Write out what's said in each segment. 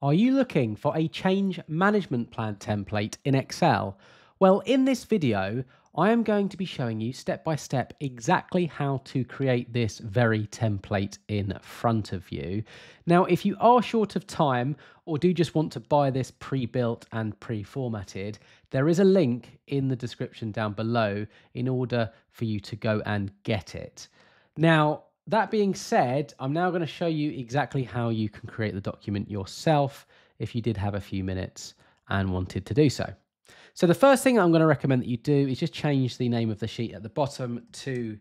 Are you looking for a change management plan template in Excel? Well, in this video, I am going to be showing you step by step exactly how to create this very template in front of you. Now, if you are short of time or do just want to buy this pre-built and pre-formatted, there is a link in the description down below in order for you to go and get it. Now, that being said, I'm now going to show you exactly how you can create the document yourself if you did have a few minutes and wanted to do so. So the first thing I'm going to recommend that you do is just change the name of the sheet at the bottom to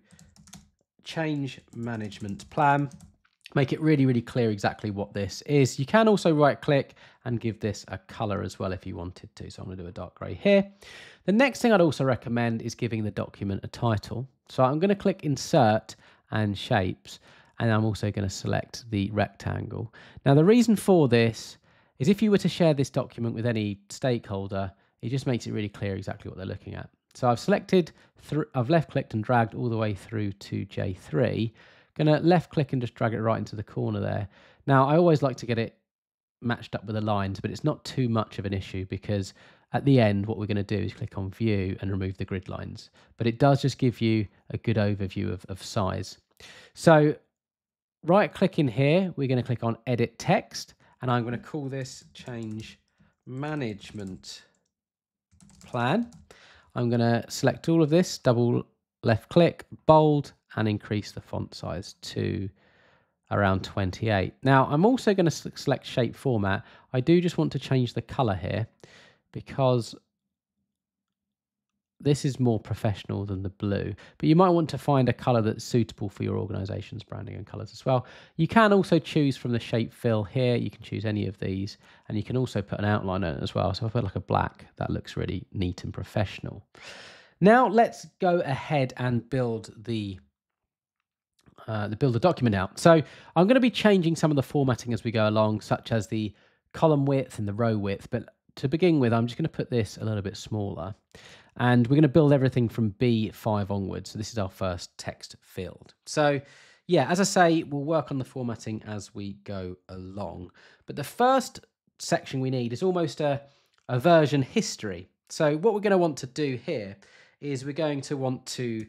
Change Management Plan. Make it really, really clear exactly what this is. You can also right click and give this a color as well if you wanted to. So I'm going to do a dark gray here. The next thing I'd also recommend is giving the document a title. So I'm going to click Insert and Shapes, and I'm also going to select the rectangle. Now, the reason for this is if you were to share this document with any stakeholder, it just makes it really clear exactly what they're looking at. So I've left clicked and dragged all the way through to J3. Gonna left click and just drag it right into the corner there. Now, I always like to get it matched up with the lines, but it's not too much of an issue because at the end, what we're going to do is click on View and remove the grid lines. But it does just give you a good overview of size. So right click in here, we're going to click on Edit Text, and I'm going to call this Change Management Plan. I'm going to select all of this, double left click, bold, and increase the font size to around 28. Now, I'm also going to select Shape Format. I do just want to change the color here, because this is more professional than the blue, but you might want to find a color that's suitable for your organization's branding and colors as well. You can also choose from the shape fill here. You can choose any of these, and you can also put an outline on it as well. So if I put like a black, that looks really neat and professional. Now let's go ahead and build the document out. So I'm going to be changing some of the formatting as we go along, such as the column width and the row width, but to begin with, I'm just going to put this a little bit smaller, and we're going to build everything from B5 onwards. So this is our first text field. So yeah, as I say, we'll work on the formatting as we go along. But the first section we need is almost a version history. So what we're going to want to do here is we're going to want to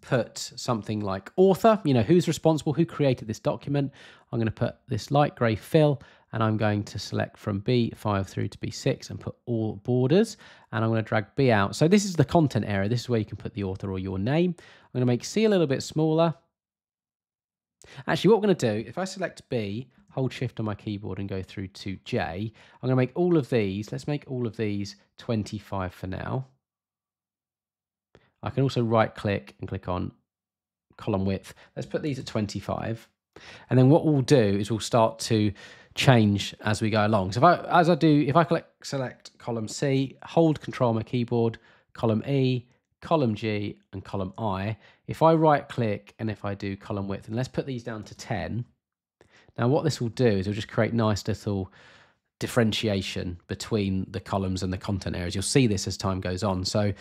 put something like author, you know, who's responsible, who created this document. I'm going to put this light gray fill, and I'm going to select from B5 through to B6 and put all borders, and I'm going to drag B out. So this is the content area. This is where you can put the author or your name. I'm going to make C a little bit smaller. Actually, what we're going to do, if I select B, hold shift on my keyboard and go through to J, I'm going to make all of these. Let's make all of these 25 for now. I can also right click and click on column width. Let's put these at 25. And then what we'll do is we'll start to change as we go along. So if I select column C, hold control on my keyboard, column E, column G, and column I. If I right click and if I do column width, and let's put these down to 10. Now what this will do is it'll just create nice little differentiation between the columns and the content areas. You'll see this as time goes on. So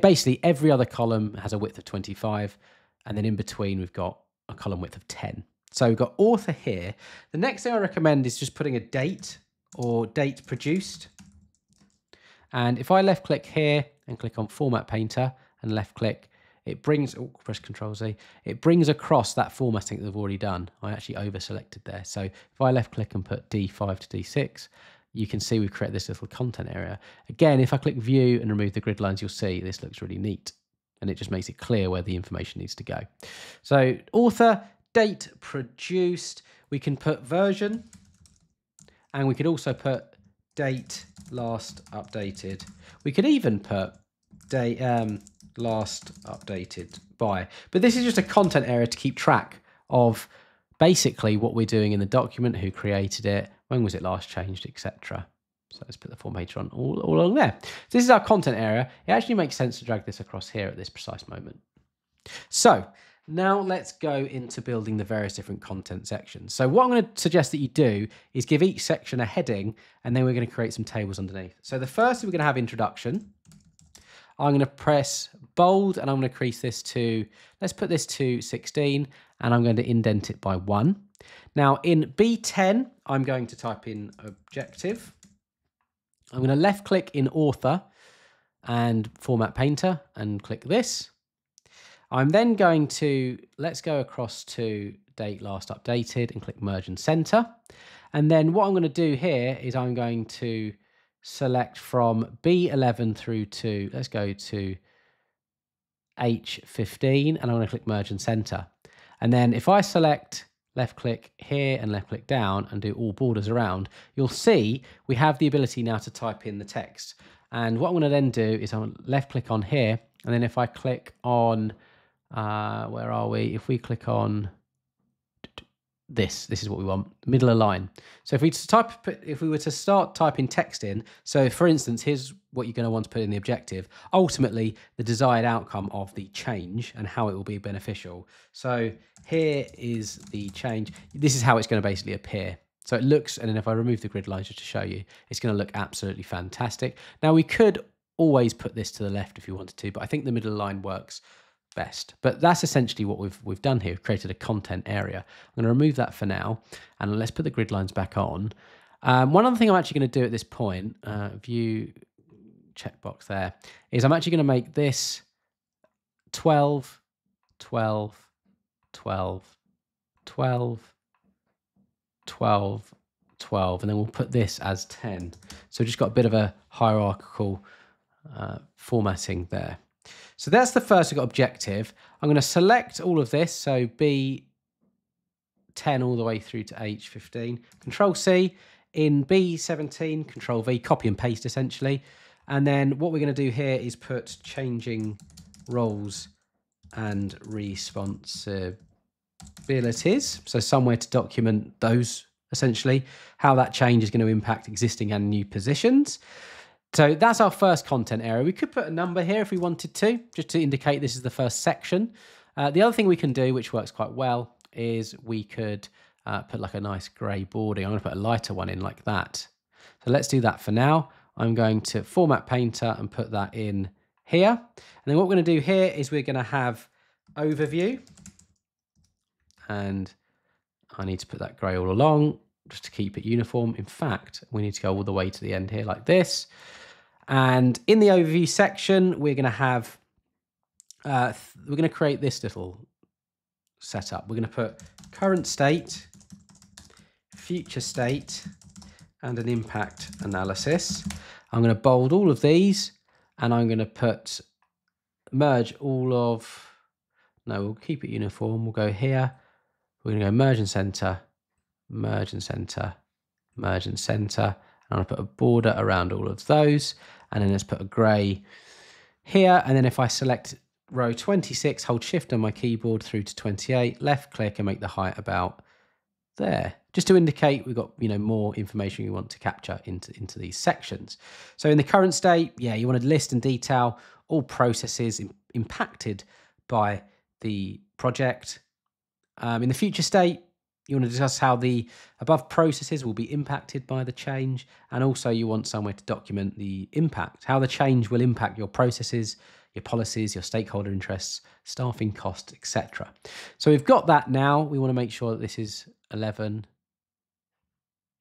basically every other column has a width of 25, and then in between we've got a column width of 10. So we've got author here. The next thing I recommend is just putting a date or date produced. And if I left click here and click on Format Painter and left click, it brings, oh, press Control Z, it brings across that formatting that they've already done. I actually over selected there. So if I left click and put D5 to D6, you can see we've created this little content area. Again, if I click View and remove the grid lines, you'll see this looks really neat, and it just makes it clear where the information needs to go. So author, date produced, we can put version, and we could also put date last updated. We could even put date last updated by, but this is just a content area to keep track of basically what we're doing in the document, who created it, when was it last changed, etc. So let's put the form painter on all along there. So this is our content area. It actually makes sense to drag this across here at this precise moment. So now let's go into building the various different content sections. So what I'm going to suggest that you do is give each section a heading, and then we're going to create some tables underneath. So the first, we're going to have introduction. I'm going to press bold, and I'm going to increase this to, let's put this to 16, and I'm going to indent it by 1. Now in B10, I'm going to type in objective. I'm going to left click in Author and Format Painter and click this. I'm then going to, let's go across to Date Last Updated and click Merge and Center. And then what I'm going to do here is I'm going to select from B11 through to, let's go to H15, and I'm going to click Merge and Center. And then if I select left click here and left click down and do all borders around, you'll see we have the ability now to type in the text. And what I'm going to then do is I'm left click on here. And then if I click on, where are we? If we click on this is what we want, middle align. So if we were to start typing text in, so for instance, here's what you're going to want to put in the objective, ultimately the desired outcome of the change and how it will be beneficial. So here is the change. This is how it's going to basically appear. So it looks, and then if I remove the grid lines just to show you, it's going to look absolutely fantastic. Now we could always put this to the left if you wanted to, but I think the middle line works best. But that's essentially what we've done here, created a content area. I'm going to remove that for now, and let's put the grid lines back on. One other thing I'm actually going to do at this point, view checkbox there, is I'm actually going to make this 12, 12, 12, 12, 12, 12, and then we'll put this as 10. So just got a bit of a hierarchical formatting there. So that's the first objective. I'm going to select all of this, so B10 all the way through to H15. Control C, in B17, Control V, copy and paste essentially. And then what we're going to do here is put changing roles and responsibilities. So somewhere to document those, essentially, how that change is going to impact existing and new positions. So that's our first content area. We could put a number here if we wanted to, just to indicate this is the first section. The other thing we can do, which works quite well, is we could put like a nice grey boarding. I'm going to put a lighter one in like that. So let's do that for now. I'm going to Format Painter and put that in here. And then what we're going to do here is we're going to have Overview. And I need to put that grey all along just to keep it uniform. In fact, we need to go all the way to the end here like this. And in the overview section, we're going to have, we're going to create this little setup. We're going to put current state, future state, and an impact analysis. I'm going to bold all of these, and I'm going to put merge all of, no, we'll keep it uniform. We'll go here. We're going to go merge and center, merge and center, merge and center. And I'm going to put a border around all of those. And then let's put a gray here. And then if I select row 26, hold shift on my keyboard through to 28, left click and make the height about there, just to indicate we've got, you know, more information you want to capture into these sections. So in the current state, yeah, you want to list and detail all processes impacted by the project. In the future state, you want to discuss how the above processes will be impacted by the change, and also you want somewhere to document the impact, how the change will impact your processes, your policies, your stakeholder interests, staffing costs, etc. So we've got that now. We want to make sure that this is 11.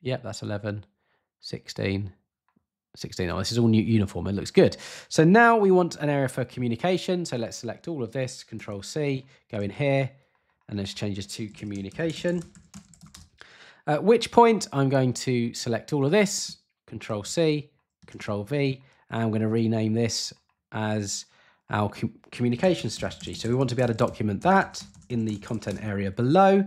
Yep, that's 11, 16, 16. Oh, this is all new uniform. It looks good. So now we want an area for communication. So let's select all of this, Control C, go in here, and those changes to communication. At which point I'm going to select all of this, Control C, Control V, and I'm going to rename this as our communication strategy. So we want to be able to document that in the content area below.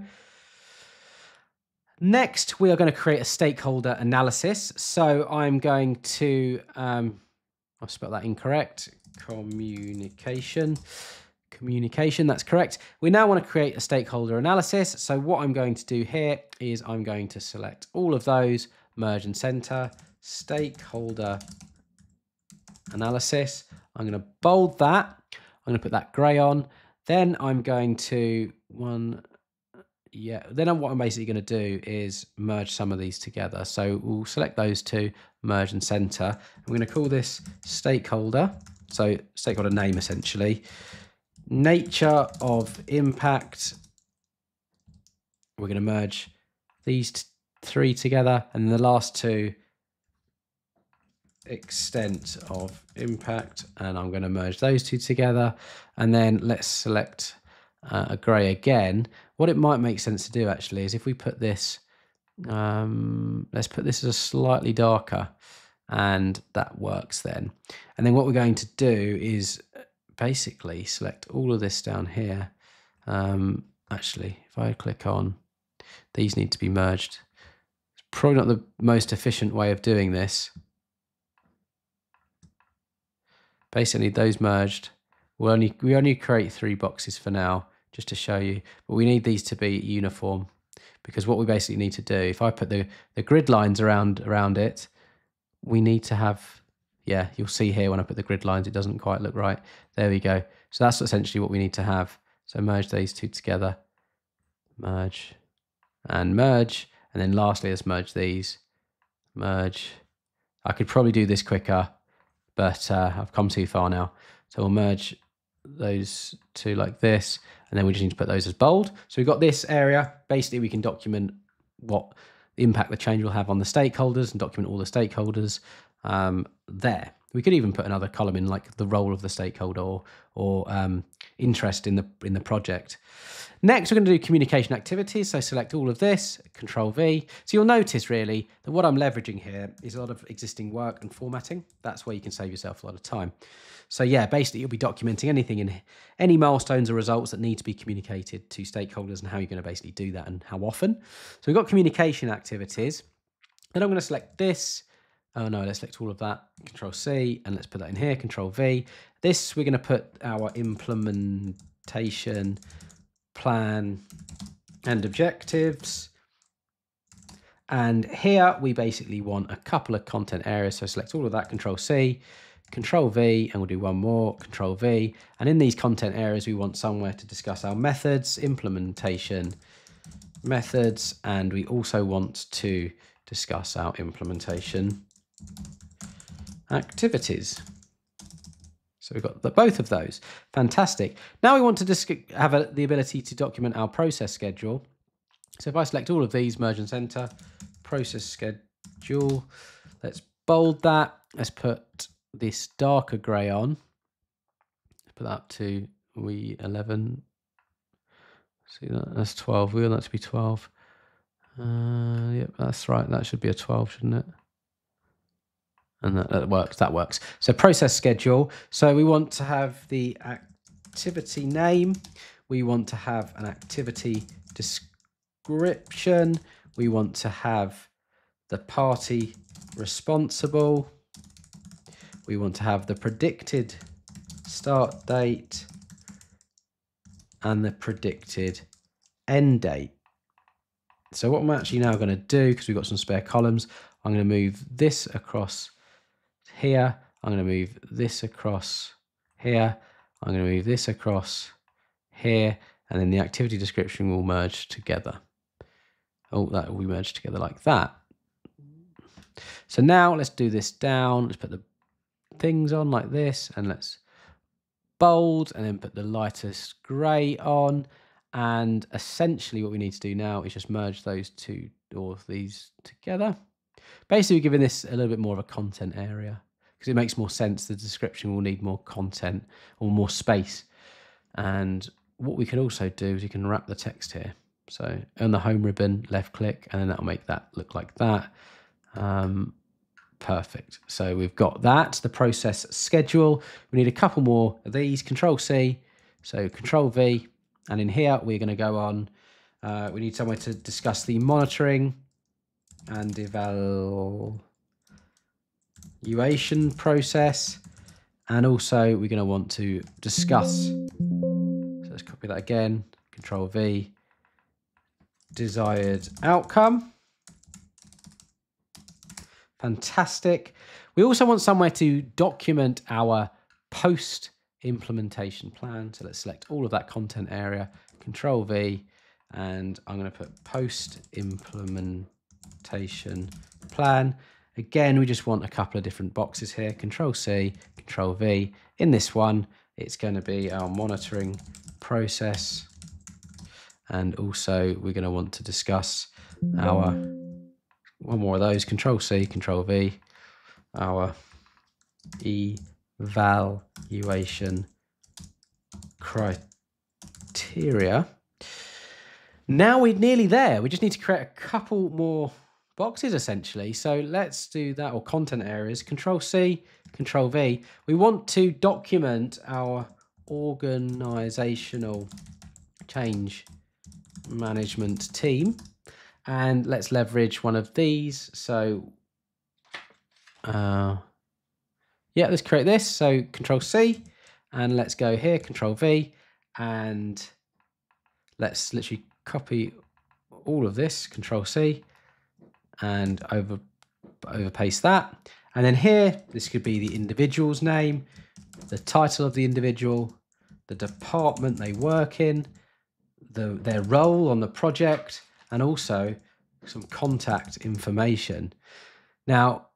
Next, we are going to create a stakeholder analysis. So I'm going to, I've spelled that incorrect, communication, that's correct. We now want to create a stakeholder analysis. So what I'm going to do here is I'm going to select all of those, merge and center, stakeholder analysis. I'm going to bold that. I'm going to put that gray on. Then I'm going to what I'm basically going to do is merge some of these together. So we'll select those two, merge and center. I'm going to call this stakeholder. So stakeholder name essentially. Nature of impact. We're going to merge these three together, and the last two, extent of impact, and I'm going to merge those two together. And then let's select a gray again. What it might make sense to do actually is if we put this, let's put this as a slightly darker, and that works then. And then what we're going to do is basically select all of this down here. Actually, if I click on, these need to be merged. It's probably not the most efficient way of doing this. Basically, those merged. We only create three boxes for now, just to show you. But we need these to be uniform, because what we basically need to do, if I put the grid lines around it, we need to have, yeah, you'll see here when I put the grid lines, it doesn't quite look right. There we go. So that's essentially what we need to have. So merge these two together, merge. And then lastly, let's merge these, merge. I could probably do this quicker, but I've come too far now. So we'll merge those two like this, and then we just need to put those as bold. So we've got this area. Basically, we can document what impact the change will have on the stakeholders and document all the stakeholders there. We could even put another column in, like the role of the stakeholder or interest in the project. Next, we're going to do communication activities. So select all of this, Control V. So you'll notice really that what I'm leveraging here is a lot of existing work and formatting. That's where you can save yourself a lot of time. So yeah, basically you'll be documenting anything in any milestones or results that need to be communicated to stakeholders and how you're going to basically do that and how often. So we've got communication activities. Then I'm going to select this. Oh no, let's select all of that, Control C, and let's put that in here, Control V. This, we're going to put our implementation plan and objectives. And here we basically want a couple of content areas. So select all of that, Control C, Control V, and we'll do one more, Control V. And in these content areas, we want somewhere to discuss our methods, implementation methods, and we also want to discuss our implementation activities. So we've got both of those. Fantastic. Now we want to have the ability to document our process schedule. So if I select all of these, merge and center, process schedule, let's bold that. Let's put this darker gray on. Let's put that up to W11. See that? That's 12. We want that to be 12. Yep, that's right. That should be a 12, shouldn't it? And that works. That works. So process schedule. So we want to have the activity name. We want to have an activity description. We want to have the party responsible. We want to have the predicted start date and the predicted end date. So what I'm actually now going to do, because we've got some spare columns, I'm going to move this across here. I'm going to move this across here. I'm going to move this across here. And then the activity description will merge together. Oh, that will be merged together like that. So now let's do this down. Let's put the things on like this. And let's bold and then put the lightest grey on. And essentially what we need to do now is just merge those two or these together. Basically, we're giving this a little bit more of a content area because it makes more sense. The description will need more content or more space. And what we can also do is we can wrap the text here. So on the home ribbon, left click, and then that'll make that look like that. Perfect. So we've got that, the process schedule. We need a couple more of these, Control C, so Control V. And in here, we're going to go on, we need somewhere to discuss the monitoring and evaluation process. And also, we're going to want to discuss, so let's copy that again, Control V, desired outcome. Fantastic. We also want somewhere to document our post implementation plan. So let's select all of that content area, Control V, and I'm going to put post implementation plan. Again, we just want a couple of different boxes here, Control C, Control V. In this one, it's going to be our monitoring process. And also we're going to want to discuss our, one more of those, Control C, Control V, our evaluation criteria. Now we're nearly there. We just need to create a couple more boxes essentially. So let's do that, or content areas, Control C, Control V. We want to document our organizational change management team. And let's leverage one of these. So yeah, let's create this. So Control C, and let's go here, Control V, and let's literally copy all of this, Control C, and over paste that. And then here, this could be the individual's name, the title of the individual, the department they work in, their role on the project, and also some contact information. Now,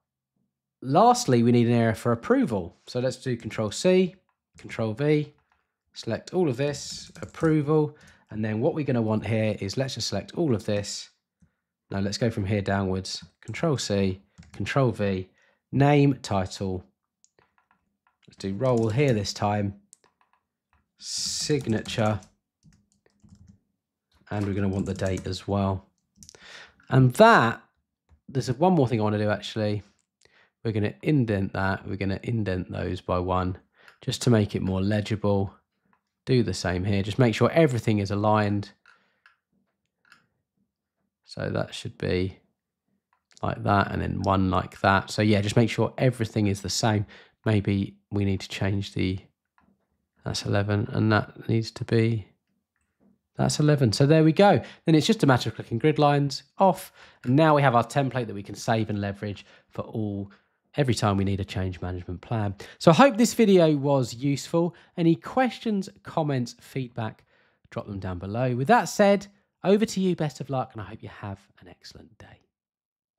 lastly, we need an area for approval. So let's do Control C, Control V, select all of this, approval. And then what we're going to want here is, let's just select all of this. Now let's go from here downwards, Control C, Control V, name, title. Let's do role here this time, signature. And we're going to want the date as well. And that, there's one more thing I want to do actually. We're going to indent that. We're going to indent those by one just to make it more legible. Do the same here. Just make sure everything is aligned. So that should be like that, and then one like that. So yeah, just make sure everything is the same. Maybe we need to change the, that's 11, and that needs to be, that's 11. So there we go. Then it's just a matter of clicking grid lines off. And now we have our template that we can save and leverage for every time we need a change management plan. So I hope this video was useful. Any questions, comments, feedback, drop them down below. With that said, over to you. Best of luck, and I hope you have an excellent day.